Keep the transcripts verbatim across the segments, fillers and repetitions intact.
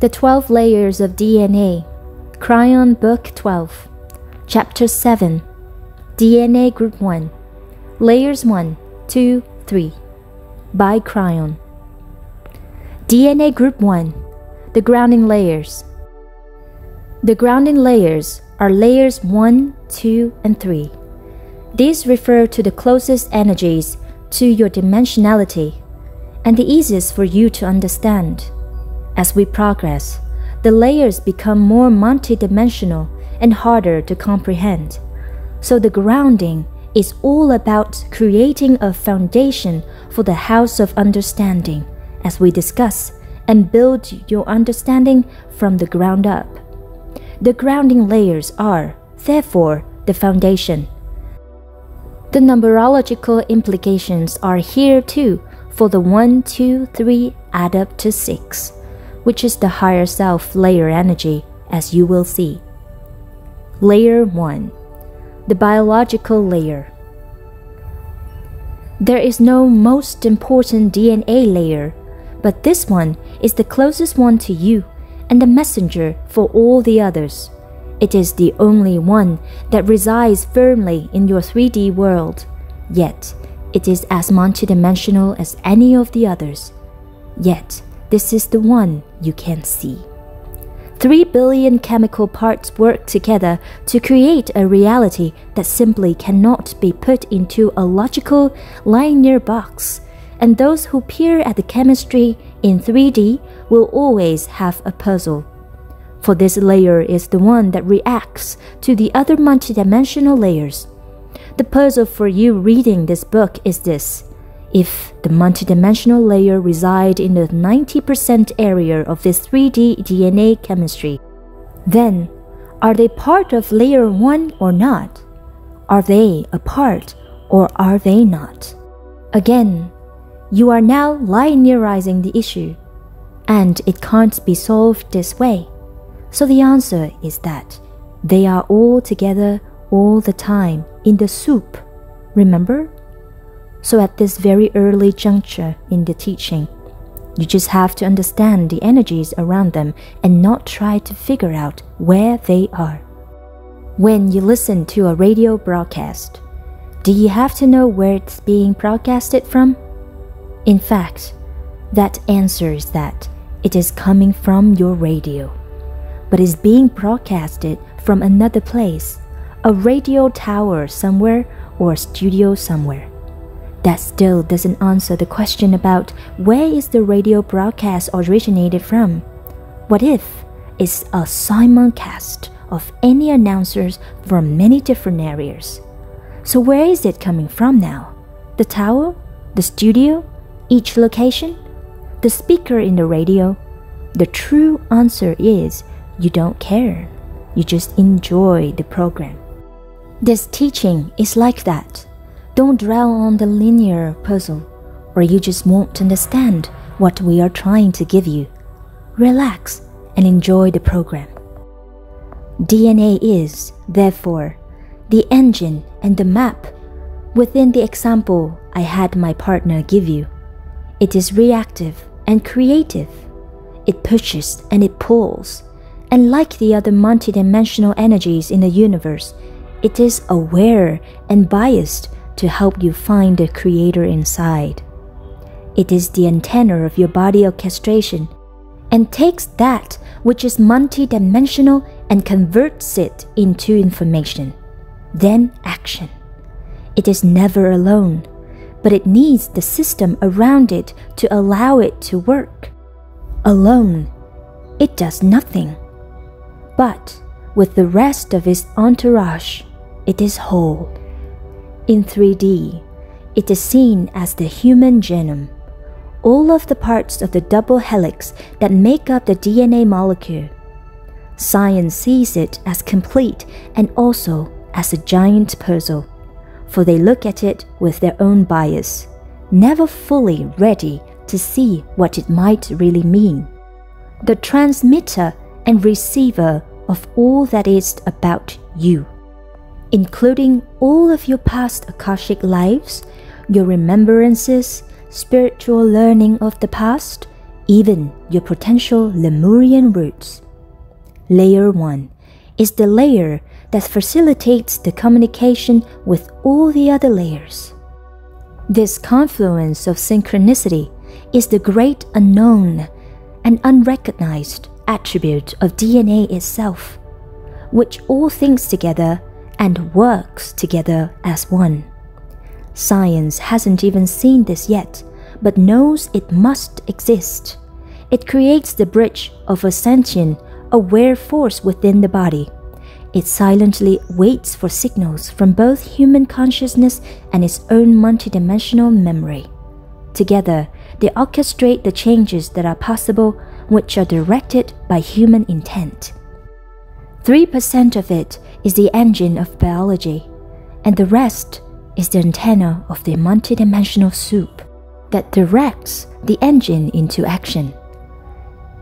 The twelve Layers of D N A, Kryon Book twelve, Chapter seven, D N A Group one, Layers one, two, three, by Kryon. D N A Group one, the Grounding Layers. The grounding layers are layers one, two, and three. These refer to the closest energies to your dimensionality and the easiest for you to understand. As we progress, the layers become more multidimensional and harder to comprehend. So the grounding is all about creating a foundation for the house of understanding as we discuss and build your understanding from the ground up. The grounding layers are, therefore, the foundation. The numerological implications are here too for the one, two, three add up to six, which is the higher self layer energy, as you will see. Layer one, the biological layer. There is no most important D N A layer, but this one is the closest one to you and the messenger for all the others. It is the only one that resides firmly in your three D world, yet it is as multidimensional as any of the others. Yet this is the one you can see. Three billion chemical parts work together to create a reality that simply cannot be put into a logical, linear box, and those who peer at the chemistry in three D will always have a puzzle. For this layer is the one that reacts to the other multidimensional layers. The puzzle for you reading this book is this: if the multidimensional layer resides in the ninety percent area of this three D D N A chemistry, then are they part of layer one or not? Are they a part or are they not? Again, you are now linearizing the issue, and it can't be solved this way. So the answer is that they are all together all the time in the soup, remember? So at this very early juncture in the teaching, you just have to understand the energies around them and not try to figure out where they are. When you listen to a radio broadcast, do you have to know where it's being broadcasted from? In fact, that answer is that it is coming from your radio, but is being broadcasted from another place, a radio tower somewhere or a studio somewhere. That still doesn't answer the question about where is the radio broadcast originated from. What if it's a simulcast of any announcers from many different areas? So where is it coming from now? The tower? The studio? Each location? The speaker in the radio? The true answer is you don't care. You just enjoy the program. This teaching is like that. Don't dwell on the linear puzzle, or you just won't understand what we are trying to give you. Relax and enjoy the program. D N A is, therefore, the engine and the map. Within the example I had my partner give you, it is reactive and creative. It pushes and it pulls. And like the other multidimensional energies in the universe, it is aware and biased to help you find the creator inside. It is the antenna of your body orchestration and takes that which is multidimensional and converts it into information, then action. It is never alone, but it needs the system around it to allow it to work. Alone, it does nothing. But with the rest of its entourage, it is whole. In three D, it is seen as the human genome, all of the parts of the double helix that make up the D N A molecule. Science sees it as complete and also as a giant puzzle, for they look at it with their own bias, never fully ready to see what it might really mean. The transmitter and receiver of all that is about you, including all of your past Akashic lives, your remembrances, spiritual learning of the past, even your potential Lemurian roots. Layer one is the layer that facilitates the communication with all the other layers. This confluence of synchronicity is the great unknown and unrecognized attribute of D N A itself, which all thinks together and works together as one. Science hasn't even seen this yet, but knows it must exist. It creates the bridge of a sentient, aware force within the body. It silently waits for signals from both human consciousness and its own multidimensional memory. Together, they orchestrate the changes that are possible, which are directed by human intent. three percent of it is the engine of biology, and the rest is the antenna of the multidimensional soup that directs the engine into action.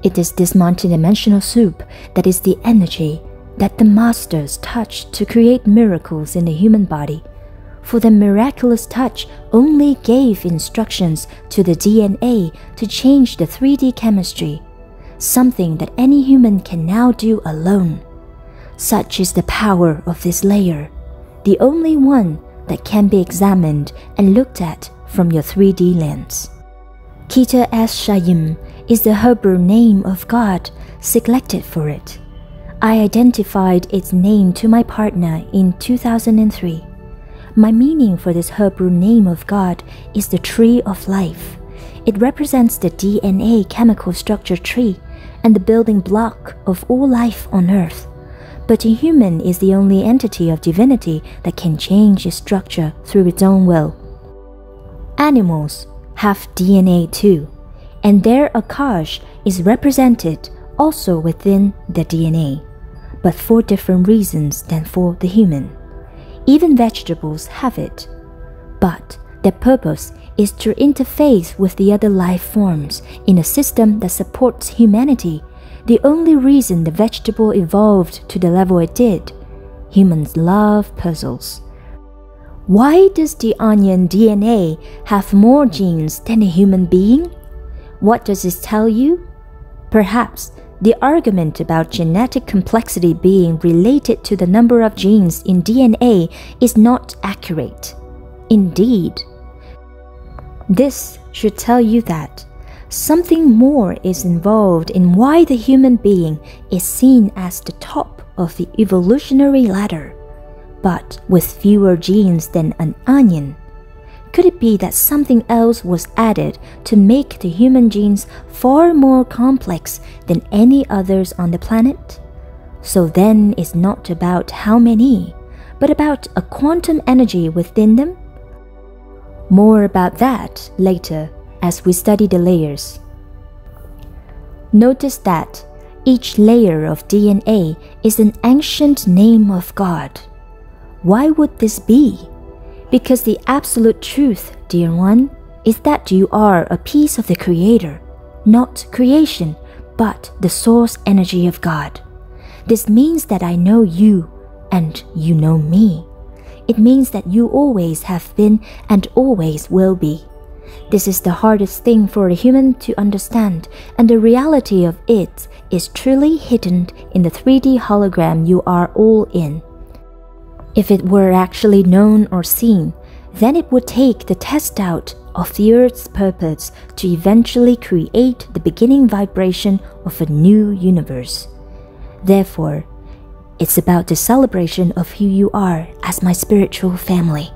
It is this multidimensional soup that is the energy that the masters touched to create miracles in the human body, for the miraculous touch only gave instructions to the D N A to change the three D chemistry, something that any human can now do alone. Such is the power of this layer, the only one that can be examined and looked at from your three D lens. Keter Es Shayim is the Hebrew name of God selected for it. I identified its name to my partner in two thousand three. My meaning for this Hebrew name of God is the tree of life. It represents the D N A chemical structure tree and the building block of all life on earth. But a human is the only entity of divinity that can change its structure through its own will. Animals have D N A too, and their Akash is represented also within the D N A, but for different reasons than for the human. Even vegetables have it, but their purpose is to interface with the other life forms in a system that supports humanity. The only reason the vegetable evolved to the level it did. Humans love puzzles. Why does the onion D N A have more genes than a human being? What does this tell you? Perhaps the argument about genetic complexity being related to the number of genes in D N A is not accurate. Indeed, this should tell you that something more is involved in why the human being is seen as the top of the evolutionary ladder, but with fewer genes than an onion. Could it be that something else was added to make the human genes far more complex than any others on the planet? So then it's not about how many, but about a quantum energy within them? More about that later, as we study the layers. Notice that each layer of D N A is an ancient name of God. Why would this be? Because the absolute truth, dear one, is that you are a piece of the Creator, not creation, but the source energy of God. This means that I know you and you know me. It means that you always have been and always will be. This is the hardest thing for a human to understand, and the reality of it is truly hidden in the three D hologram you are all in. If it were actually known or seen, then it would take the test out of the Earth's purpose to eventually create the beginning vibration of a new universe. Therefore, it's about the celebration of who you are as my spiritual family.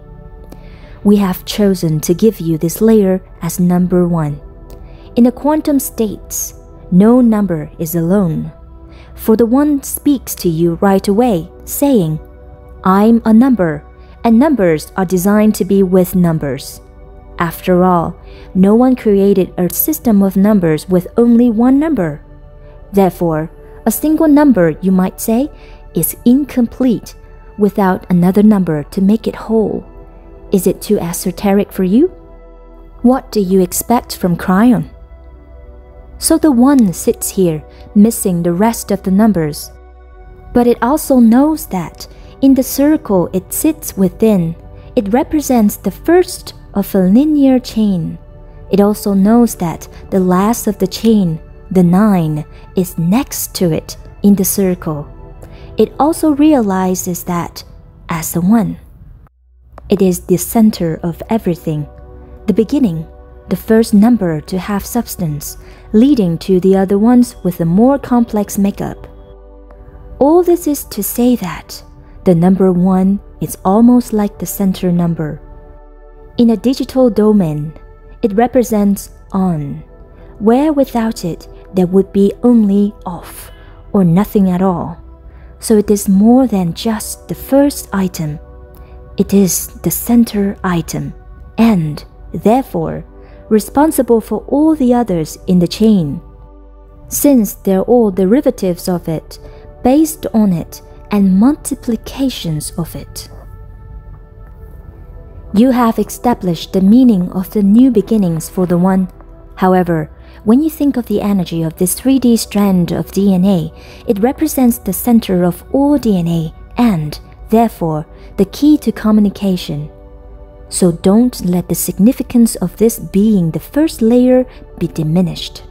We have chosen to give you this layer as number one. In the quantum states, no number is alone. For the one speaks to you right away, saying, I'm a number, and numbers are designed to be with numbers. After all, no one created a system of numbers with only one number. Therefore, a single number, you might say, is incomplete without another number to make it whole. Is it too esoteric for you? What do you expect from Kryon? So the one sits here, missing the rest of the numbers. But it also knows that, in the circle it sits within, it represents the first of a linear chain. It also knows that the last of the chain, the nine, is next to it in the circle. It also realizes that, as the one, it is the center of everything, the beginning, the first number to have substance, leading to the other ones with a more complex makeup. All this is to say that the number one is almost like the center number. In a digital domain, it represents on, where without it there would be only off or nothing at all. So it is more than just the first item. It is the center item and, therefore, responsible for all the others in the chain. Since they're all derivatives of it, based on it, and multiplications of it. You have established the meaning of the new beginnings for the one. However, when you think of the energy of this three D strand of D N A, it represents the center of all D N A and, therefore, the key to communication. So don't let the significance of this being the first layer be diminished.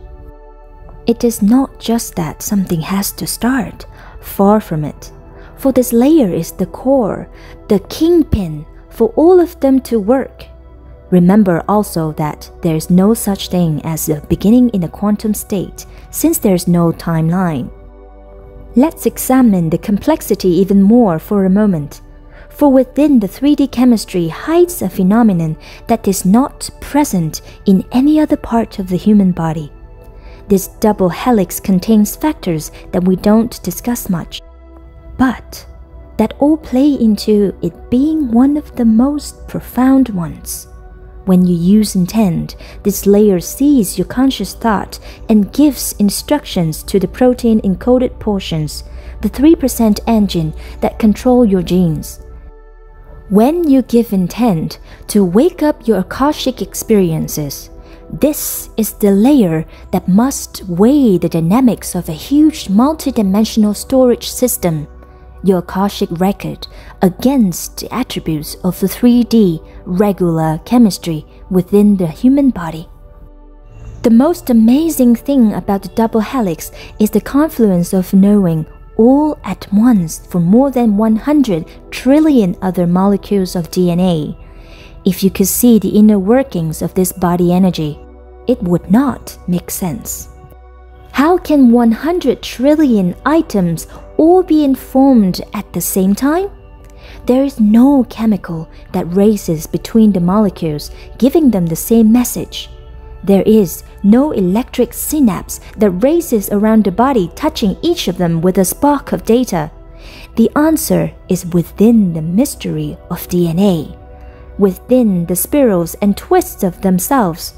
It is not just that something has to start, far from it. For this layer is the core, the kingpin for all of them to work. Remember also that there is no such thing as a beginning in a quantum state, since there is no timeline. Let's examine the complexity even more for a moment. For within the three D chemistry hides a phenomenon that is not present in any other part of the human body. This double helix contains factors that we don't discuss much, but that all play into it being one of the most profound ones. When you use intent, this layer sees your conscious thought and gives instructions to the protein-encoded portions, the three percent engine that control your genes. When you give intent to wake up your Akashic experiences, this is the layer that must weigh the dynamics of a huge multidimensional storage system, your Akashic record, against the attributes of the three D regular chemistry within the human body. The most amazing thing about the double helix is the confluence of knowing all at once for more than one hundred trillion other molecules of D N A. If you could see the inner workings of this body energy, it would not make sense. How can one hundred trillion items all be informed at the same time? There is no chemical that races between the molecules, giving them the same message. There is no electric synapse that races around the body, touching each of them with a spark of data. The answer is within the mystery of D N A, within the spirals and twists of themselves.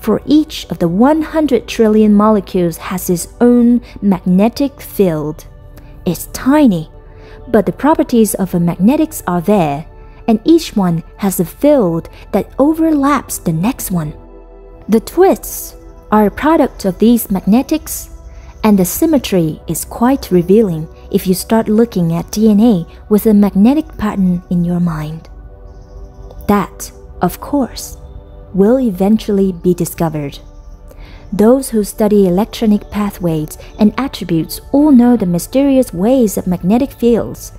For each of the one hundred trillion molecules has its own magnetic field. It's tiny, but the properties of a magnetics are there, and each one has a field that overlaps the next one. The twists are a product of these magnetics, and the symmetry is quite revealing if you start looking at D N A with a magnetic pattern in your mind. That, of course, will eventually be discovered. Those who study electronic pathways and attributes all know the mysterious ways of magnetic fields.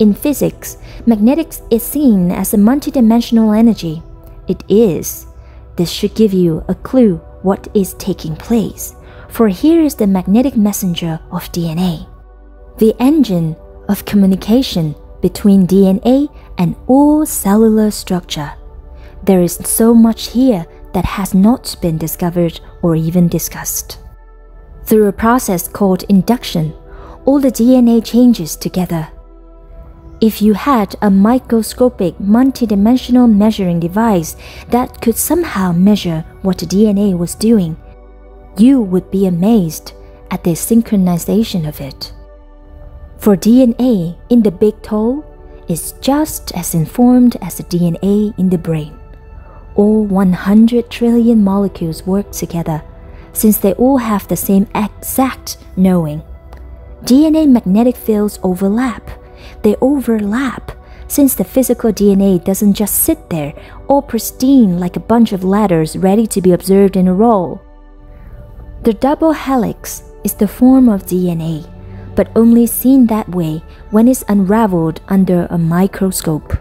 In physics, magnetics is seen as a multidimensional energy. It is. This should give you a clue what is taking place, for here is the magnetic messenger of D N A, the engine of communication between D N A and all cellular structure. There is so much here that has not been discovered or even discussed. Through a process called induction, all the D N A changes together. If you had a microscopic multidimensional measuring device that could somehow measure what the D N A was doing, you would be amazed at the synchronization of it. For D N A in the big toe is just as informed as the D N A in the brain. All one hundred trillion molecules work together, since they all have the same exact knowing. D N A magnetic fields overlap. They overlap, since the physical D N A doesn't just sit there, all pristine like a bunch of letters ready to be observed in a row. The double helix is the form of D N A, but only seen that way when it's unraveled under a microscope.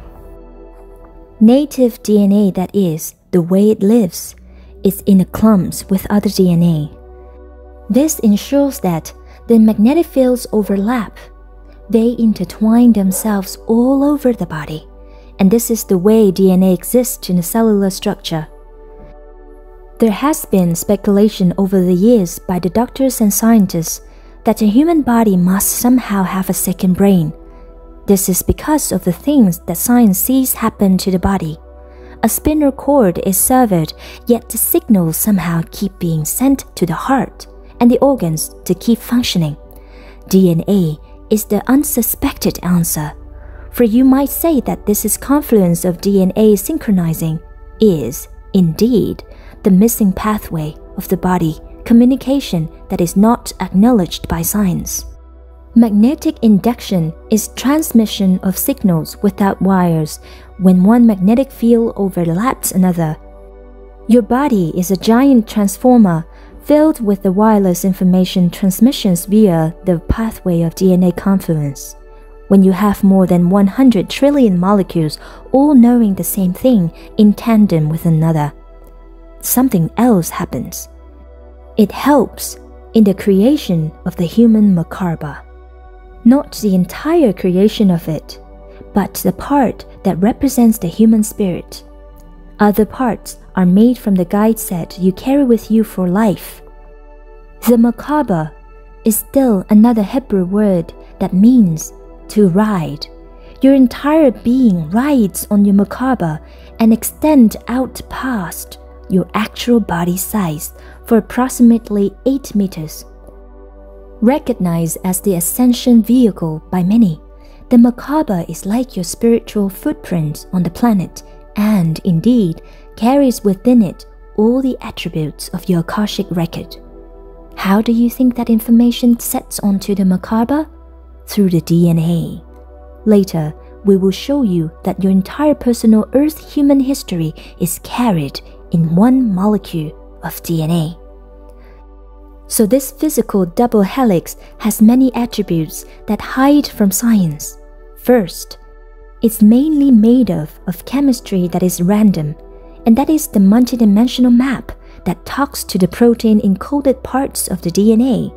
Native D N A, that is, the way it lives, is in a clumps with other D N A. This ensures that the magnetic fields overlap. They intertwine themselves all over the body, and this is the way D N A exists in a cellular structure. There has been speculation over the years by the doctors and scientists that the human body must somehow have a second brain. This is because of the things that science sees happen to the body. A spinal cord is severed, yet the signals somehow keep being sent to the heart and the organs to keep functioning. D N A is the unsuspected answer, for you might say that this is confluence of D N A synchronizing is, indeed, the missing pathway of the body communication that is not acknowledged by science. Magnetic induction is transmission of signals without wires when one magnetic field overlaps another. Your body is a giant transformer filled with the wireless information transmissions via the pathway of D N A confluence. When you have more than one hundred trillion molecules all knowing the same thing in tandem with another, something else happens. It helps in the creation of the human Merkaba. Not the entire creation of it, but the part that represents the human spirit. Other parts are made from the guide set you carry with you for life. The Merkaba is still another Hebrew word that means to ride. Your entire being rides on your Merkaba and extends out past your actual body size for approximately eight meters. Recognized as the ascension vehicle by many, the Merkaba is like your spiritual footprint on the planet and, indeed, carries within it all the attributes of your Akashic record. How do you think that information sets onto the Merkaba? Through the D N A. Later, we will show you that your entire personal Earth human history is carried in one molecule of D N A. So this physical double helix has many attributes that hide from science. First, it's mainly made of, of chemistry that is random, and that is the multidimensional map that talks to the protein-encoded parts of the D N A.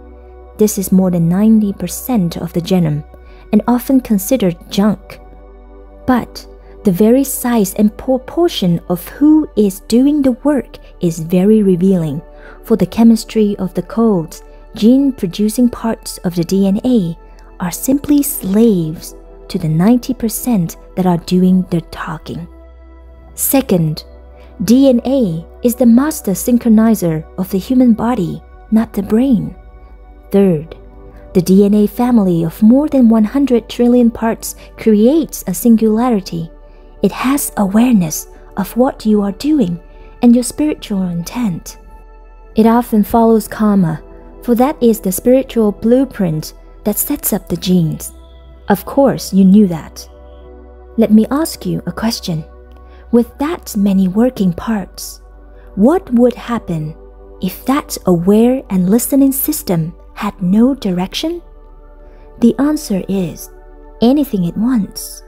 This is more than ninety percent of the genome, and often considered junk. But the very size and proportion of who is doing the work is very revealing for the chemistry of the codes. Gene-producing parts of the D N A are simply slaves to the ninety percent that are doing the talking. Second, D N A is the master synchronizer of the human body, not the brain. Third, the D N A family of more than one hundred trillion parts creates a singularity. It has awareness of what you are doing and your spiritual intent. It often follows karma, for that is the spiritual blueprint that sets up the genes. Of course, you knew that. Let me ask you a question. With that many working parts, what would happen if that aware and listening system had no direction? The answer is anything it wants.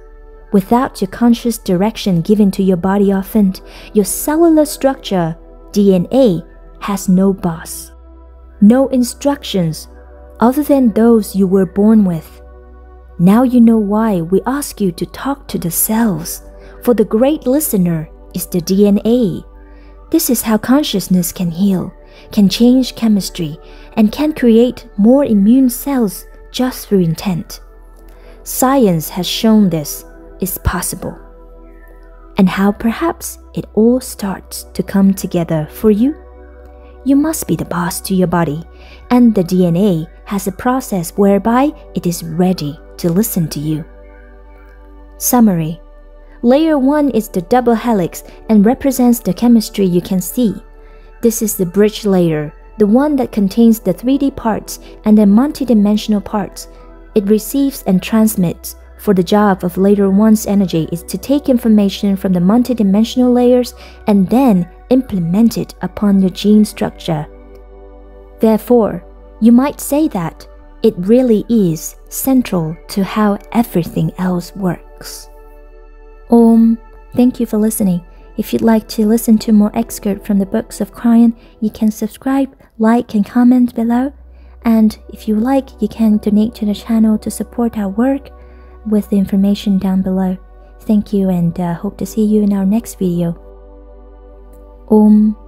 Without your conscious direction given to your body often, your cellular structure, D N A, has no boss. No instructions other than those you were born with. Now you know why we ask you to talk to the cells, for the great listener is the D N A. This is how consciousness can heal, can change chemistry, and can create more immune cells just through intent. Science has shown this is possible, and how perhaps it all starts to come together for you. You must be the boss to your body, and the D N A has a process whereby it is ready to listen to you. Summary. Layer one is the double helix and represents the chemistry you can see. This is the bridge layer, the one that contains the three D parts and the multidimensional parts. It receives and transmits for the job of later one's energy is to take information from the multidimensional layers and then implement it upon your gene structure. Therefore, you might say that it really is central to how everything else works. Om. Thank you for listening. If you'd like to listen to more excerpts from the books of Kryon, you can subscribe, like and comment below. And if you like, you can donate to the channel to support our work with the information down below. Thank you and uh, hope to see you in our next video. Om.